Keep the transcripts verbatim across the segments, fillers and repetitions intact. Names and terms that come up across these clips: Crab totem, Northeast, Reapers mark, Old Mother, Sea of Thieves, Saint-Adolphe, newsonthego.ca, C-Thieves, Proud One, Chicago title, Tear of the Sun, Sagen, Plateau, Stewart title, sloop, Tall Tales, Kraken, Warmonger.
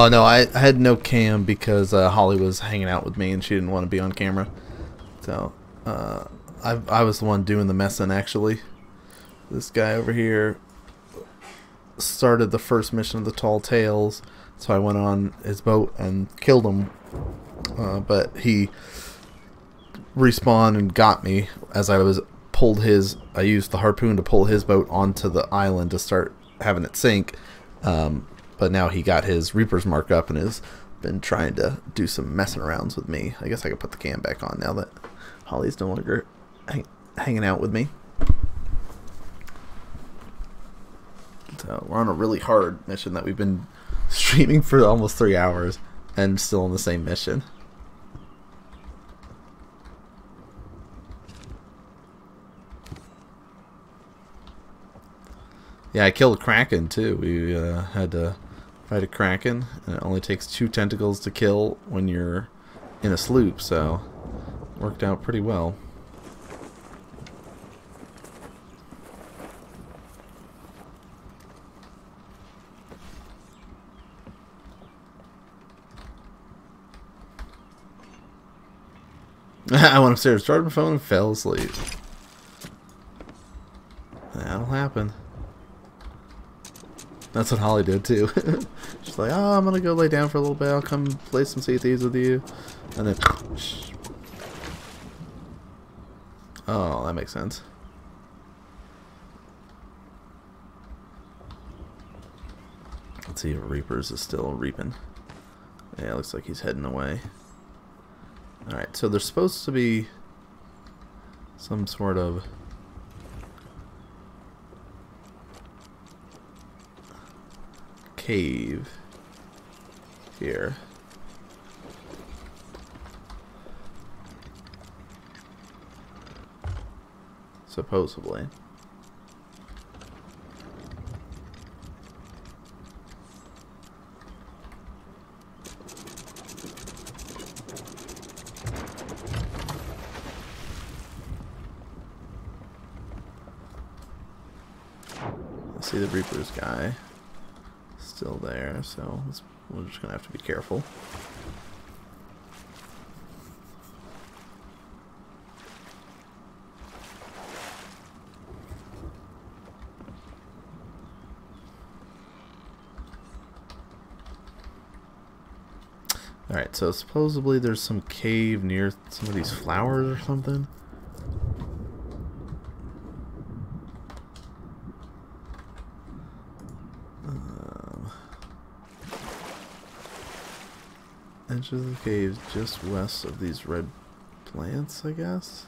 Oh no, I, I had no cam because uh, Holly was hanging out with me and she didn't want to be on camera. So uh, I, I was the one doing the messing actually. This guy over here started the first mission of the Tall Tales, so I went on his boat and killed him. Uh, but he respawned and got me as I was pulled his. I used the harpoon to pull his boat onto the island to start having it sink. Um, but now he got his Reaper's mark up and has been trying to do some messing arounds with me. I guess I could put the cam back on now that Holly's no longer hang hanging out with me. So we're on a really hard mission that we've been streaming for almost three hours and still on the same mission. Yeah, I killed a Kraken too. We uh, had to fight a Kraken, and it only takes two tentacles to kill when you're in a sloop, so it worked out pretty well. I went upstairs, charged my phone, and fell asleep. That'll happen. That's what Holly did too. She's like, oh, I'm gonna go lay down for a little bit. I'll come play some C-Thieves with you. And then... Oh, that makes sense. Let's see if Reapers is still reaping. Yeah, looks like he's heading away. Alright, so there's supposed to be some sort of... cave here. Supposedly. See the Reaper's guy still there, so let's, we're just gonna have to be careful. Alright, so supposedly there's some cave near some of these flowers or something. Of the caves just west of these red plants, I guess.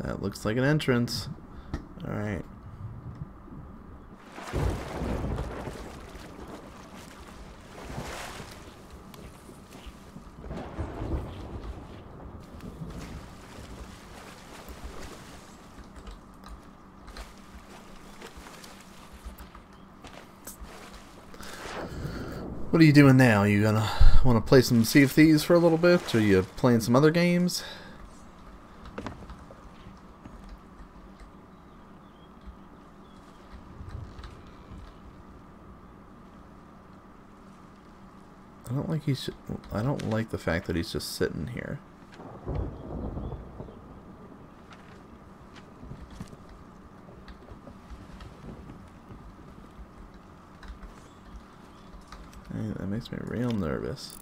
That looks like an entrance. All right. What are you doing now? You gonna want to play some Sea of Thieves for a little bit? Or are you playing some other games? I don't like he's. I don't like the fact that he's just sitting here. Makes me real nervous.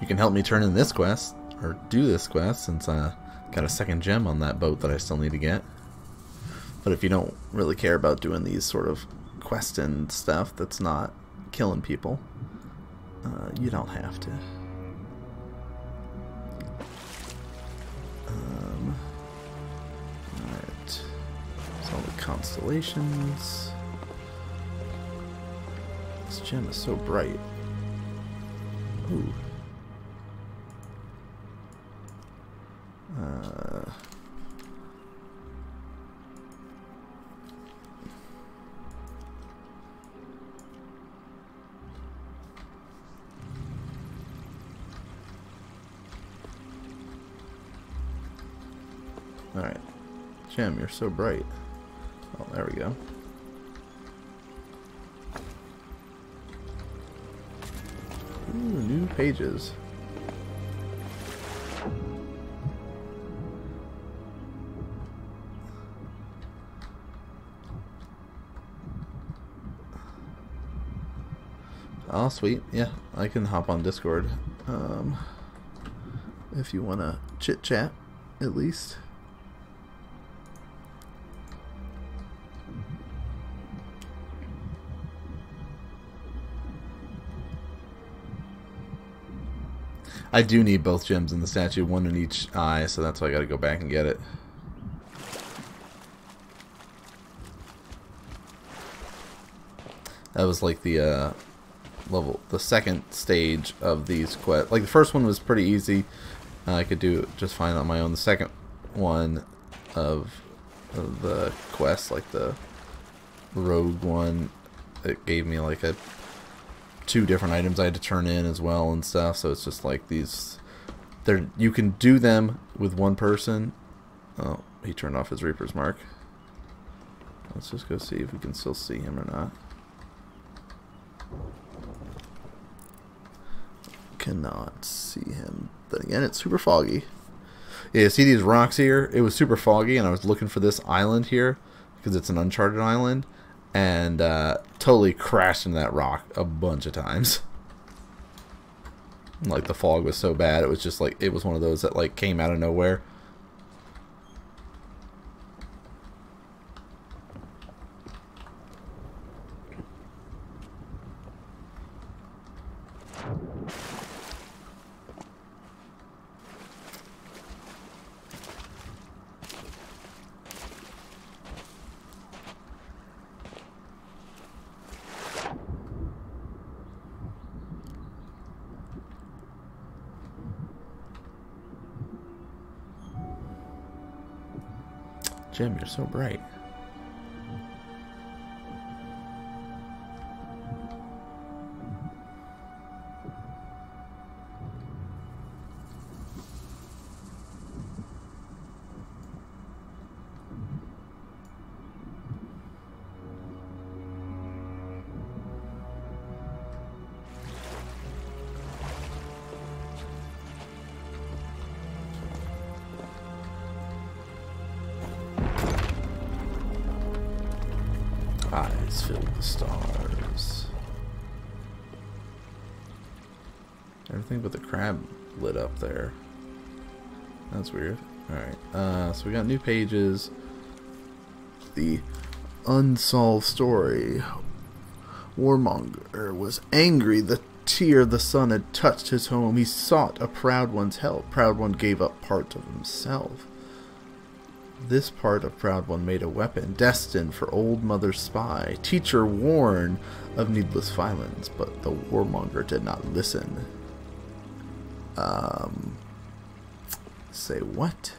You can help me turn in this quest. or do this quest, since I got a second gem on that boat that I still need to get. But if you don't really care about doing these sort of quests and stuff that's not killing people, uh, you don't have to. Um, Alright. So all the constellations. This gem is so bright. Ooh. Uh... Alright. Gem, you're so bright. Oh, there we go. Ooh, new pages. Oh, sweet. Yeah, I can hop on Discord. Um, if you want to chit-chat, at least. I do need both gems in the statue, one in each eye, so that's why I gotta go back and get it. That was like the uh, level, the second stage of these quests. Like the first one was pretty easy, uh, I could do it just fine on my own. The second one of, of the quest, like the rogue one, it gave me like a two different items I had to turn in as well and stuff, so it's just like these, they're, you can do them with one person. Oh, he turned off his Reaper's mark. Let's just go see if we can still see him or not. Cannot see him. Then again, it's super foggy. Yeah, see these rocks here? It was super foggy and I was looking for this island here because it's an uncharted island. And uh, totally crashed into that rock a bunch of times. Like the fog was so bad, it was just like, it was one of those that like came out of nowhere. Jim, you're so bright. Eyes filled with stars. Everything but the crab lit up there. That's weird. Alright, uh, so we got new pages. The unsolved story. Warmonger was angry the tear of the sun had touched his home. He sought a Proud One's help. Proud One gave up part of himself. This part of Proud One made a weapon destined for Old Mother's spy. Teacher warned of needless violence, but the Warmonger did not listen. Um, say what?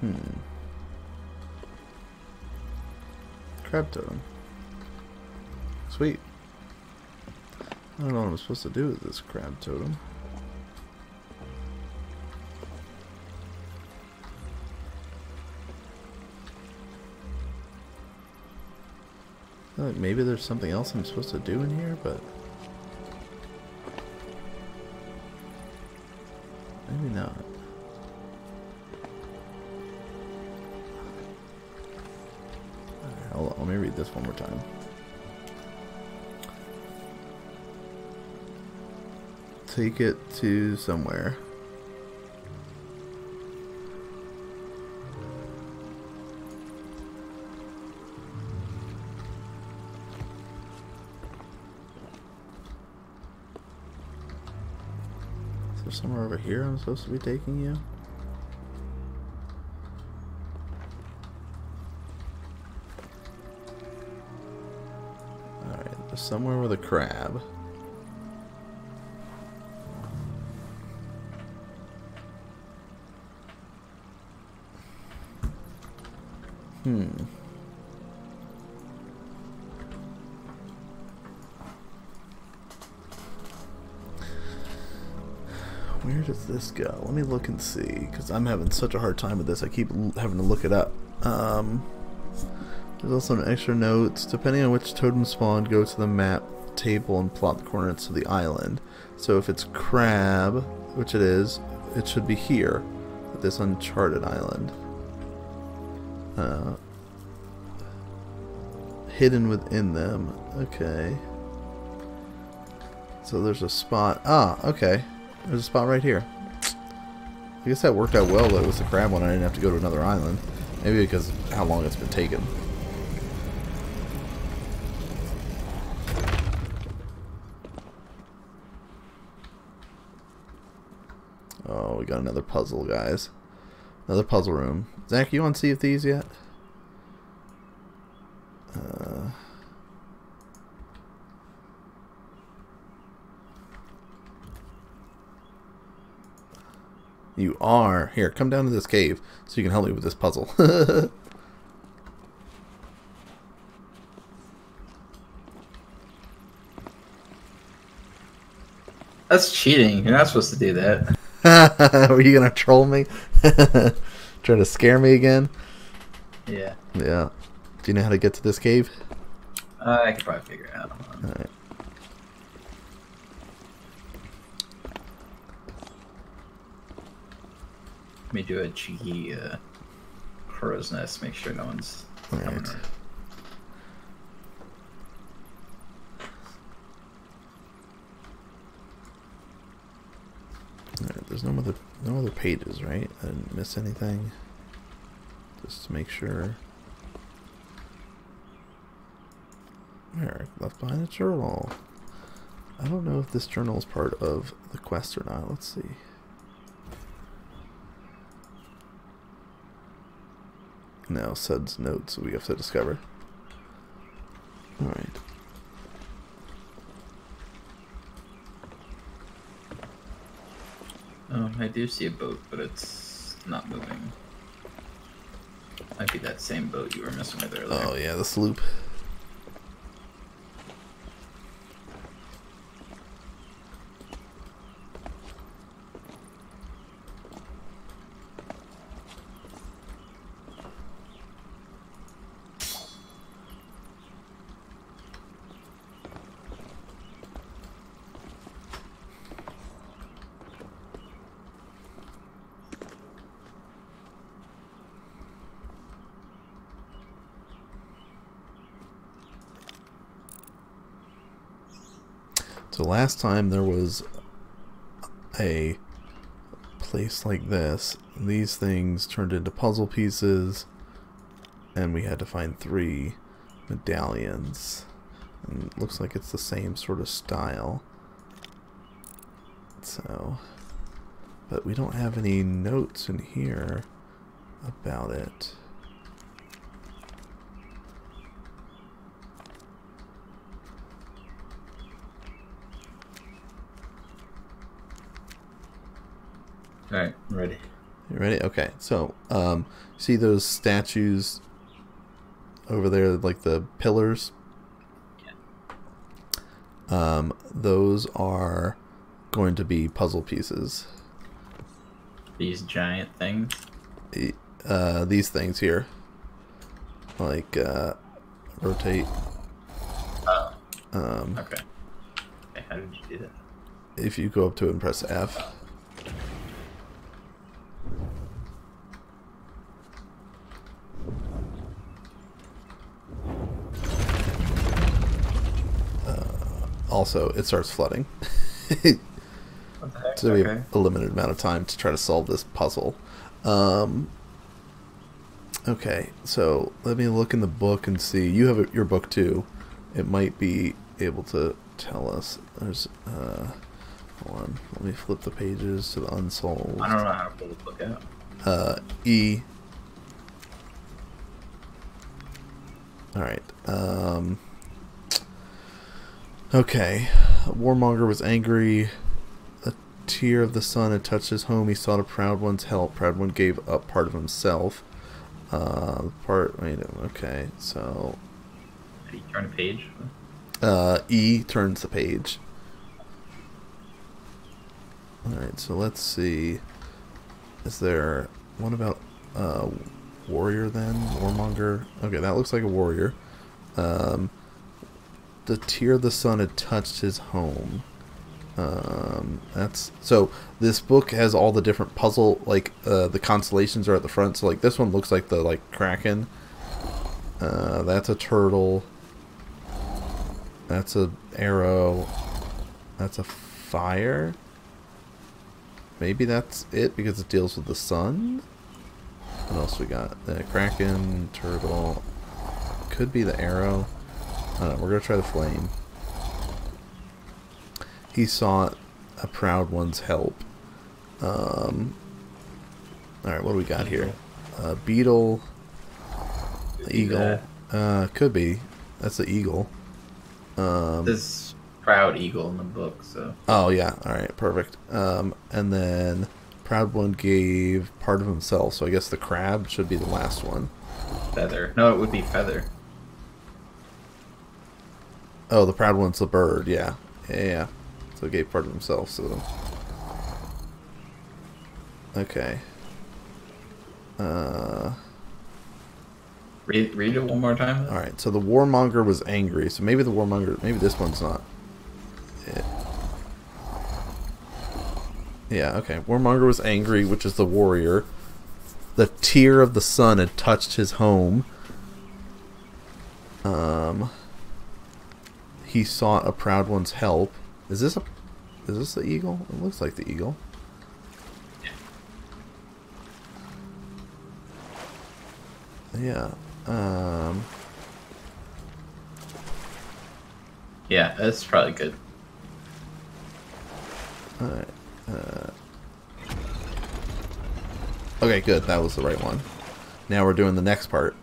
Hmm. Crab totem. Sweet. I don't know what I'm supposed to do with this crab totem. I feel like maybe there's something else I'm supposed to do in here, but maybe not. Hold on, let me read this one more time. Take it to somewhere. Is there somewhere over here I'm supposed to be taking you? Alright, there's somewhere with a crab. Hmm. Where does this go? Let me look and see, because I'm having such a hard time with this. I keep having to look it up. Um, there's also an extra note. Depending on which totem spawned, go to the map table and plot the coordinates of the island. So if it's crab, which it is, it should be here, at this uncharted island. Uh, hidden within them. Okay. So there's a spot. Ah, okay. There's a spot right here. I guess that worked out well though with the crab one. I didn't have to go to another island. Maybe because of how long it's been taken. Oh, we got another puzzle, guys. Another puzzle room. Zach, you on Sea of Thieves yet? Uh, you are. Here, come down to this cave so you can help me with this puzzle. That's cheating. You're not supposed to do that. Were you gonna troll me? Trying to scare me again? Yeah. Yeah. Do you know how to get to this cave? Uh, I can probably figure it out. Alright. Let me do a cheeky uh, crow's nest, make sure no one's coming right. Alright, there's no other no other pages, right? I didn't miss anything. Just to make sure. Alright, left behind a journal. I don't know if this journal is part of the quest or not. Let's see. Now Sud's notes we have to discover. Alright. Um, I do see a boat, but it's not moving. Might be that same boat you were messing with earlier. Oh yeah, the sloop. So last time there was a place like this. These things turned into puzzle pieces and we had to find three medallions. And it looks like it's the same sort of style. So, but we don't have any notes in here about it. Alright, I'm ready. You ready? Okay, so, um, see those statues over there, like the pillars? Yeah. Um, those are going to be puzzle pieces. These giant things? Uh, these things here. Like, uh, rotate. Oh. Um, okay. Okay. How did you do that? If you go up to it and press F. Oh. also it starts flooding. So we have a limited amount of time to try to solve this puzzle. Um, okay, so let me look in the book and see. You have your book too. It might be able to tell us. There's, uh, hold on. Let me flip the pages to the unsolved. I don't know how to look at. Uh, E. All right. Um, okay. Warmonger was angry. Tear of the Sun had touched his home. He sought a Proud One's help. Proud One gave up part of himself. Uh, part. Wait. Okay. So. Did he turn a page? Uh, E turns the page. All right. So let's see. Is there what about uh, warrior then? Warmonger. Okay, that looks like a warrior. Um, the Tear of the Sun had touched his home. Um, that's so. This book has all the different puzzle, like uh, the constellations are at the front. So like this one looks like the like kraken. Uh, that's a turtle. That's a arrow. That's a fire. Maybe that's it because it deals with the sun. What else we got? The kraken, turtle. Could be the arrow. I don't know. We're gonna try the flame. He sought a Proud One's help. Um, all right, what do we got here? Uh, beetle, eagle. Uh, could be. That's the eagle. Um, this proud eagle in the book. So. Oh yeah. All right. Perfect. Um, and then Proud One gave part of himself. So I guess the crab should be the last one. Feather. No, it would be feather. Oh, the Proud One's the bird. Yeah. Yeah. So gave part of himself, so... Okay. Uh... Read, read it one more time. Alright, so the Warmonger was angry. So maybe the Warmonger... Maybe this one's not... It. Yeah, okay. Warmonger was angry, which is the warrior. The Tear of the Sun had touched his home. Um... He sought a Proud One's help. Is this a? Is this the eagle? It looks like the eagle. Yeah. Yeah. Um. Yeah, that's probably good. All right. Uh. Okay, good. That was the right one. Now we're doing the next part.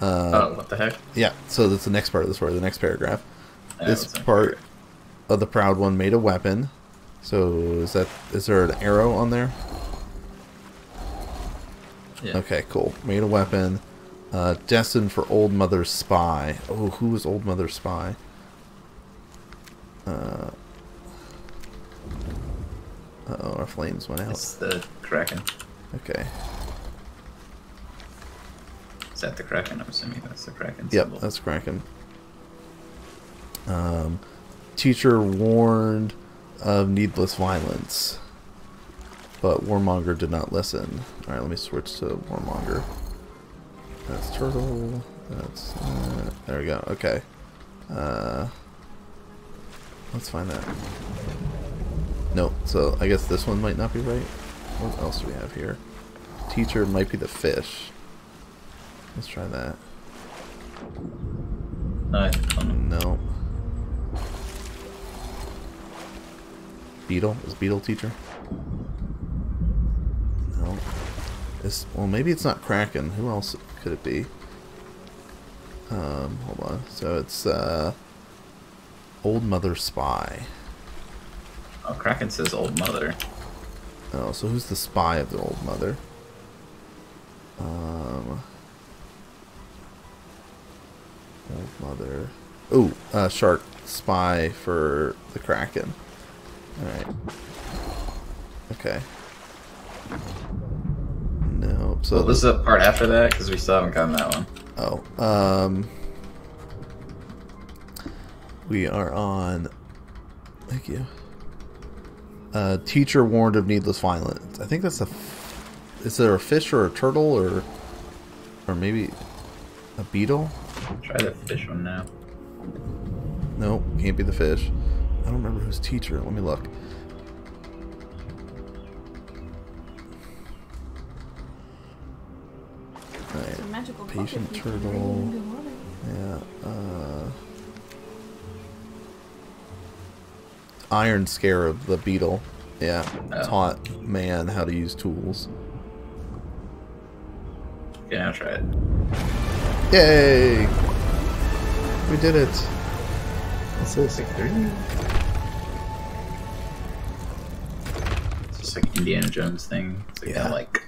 Uh, oh, what the heck? Yeah. So that's the next part of the story. The next paragraph. Yeah, this part. Accurate. Of the Proud One made a weapon. So is that is there an arrow on there? Yeah. Okay, cool. Made a weapon. Uh, destined for Old Mother's spy. Oh, who was Old Mother's spy? Uh, uh oh, our flames went out. It's the kraken. Okay. Is that the kraken? I'm assuming that's the kraken. Yep, symbol. That's kraken. Um. Teacher warned of needless violence, but Warmonger did not listen. All right, let me switch to Warmonger. That's turtle. That's uh, there we go. Okay, uh, let's find that. No, so I guess this one might not be right. What else do we have here? Teacher might be the fish. Let's try that. No. No. Beetle? Is beetle teacher? No. It's, well, maybe it's not kraken. Who else could it be? Um, hold on. So it's uh, Old Mother spy. Oh, kraken says Old Mother. Oh, so who's the spy of the Old Mother? Um, Old Mother. Ooh, uh, shark spy for the kraken. Alright. Okay. No. So well, this is the part after that because we still haven't gotten that one. Oh. Um. We are on. Thank you. Uh, teacher warned of needless violence. I think that's a. F is there a fish or a turtle or, or maybe, a beetle? Try the fish one now. No, can't be the fish. I don't remember whose teacher. Let me look. Right. A magical patient turtle. Yeah. Uh, Iron Scarab, the beetle. Yeah. Oh. Taught man how to use tools. Yeah, I'll try it. Yay! We did it. What's this? Like thirty? It's just like Indiana Jones thing. It's like yeah. Kind of like.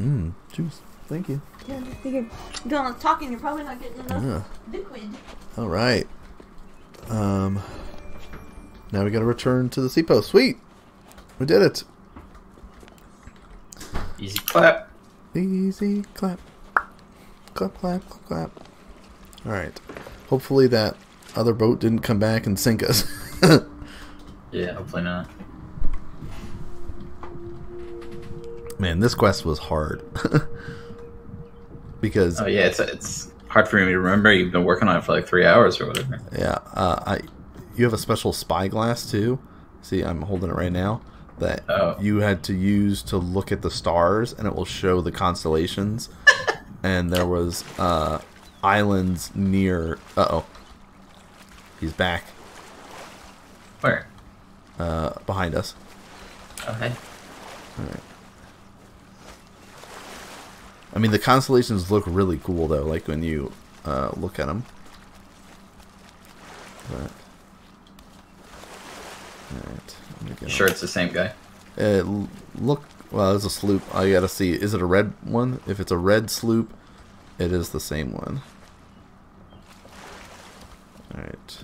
Mmm. Juice. Thank you. Yeah, I figured going on talking, you're probably not getting enough yeah. liquid. All right. Um. Now we got to return to the sea post. Sweet. We did it. Easy clap. Easy clap. Clap, clap, clap, clap. All right. Hopefully that other boat didn't come back and sink us. Yeah, hopefully not. Man, this quest was hard. Because oh yeah, it's it's hard for me to remember. You've been working on it for like three hours or whatever. Yeah, uh, I you have a special spyglass too. See, I'm holding it right now. That oh. you had to use to look at the stars, and it will show the constellations. And there was uh, islands near. Uh oh, he's back. Where? Uh, behind us. Okay. All right. I mean, the constellations look really cool, though, like when you uh, look at them. But... Alright. You sure it's the same guy? It look, well, there's a sloop. I gotta see, is it a red one? If it's a red sloop, it is the same one. Alright.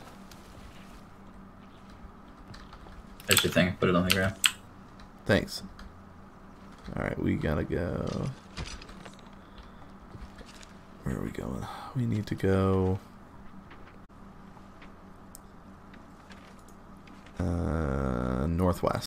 That's your thing. Put it on the ground. Thanks. Alright, we gotta go... Where are we going? We need to go. Uh, northwest.